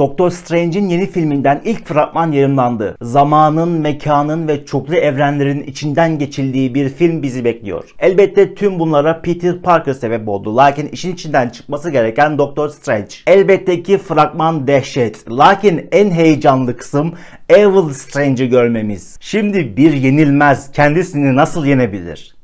Doktor Strange'in yeni filminden ilk fragman yayımlandı. Zamanın, mekanın ve çoklu evrenlerin içinden geçildiği bir film bizi bekliyor. Elbette tüm bunlara Peter Parker sebep oldu. Lakin işin içinden çıkması gereken Doktor Strange. Elbette ki fragman dehşet. Lakin en heyecanlı kısım Evil Strange'i görmemiz. Şimdi bir yenilmez kendisini nasıl yenebilir?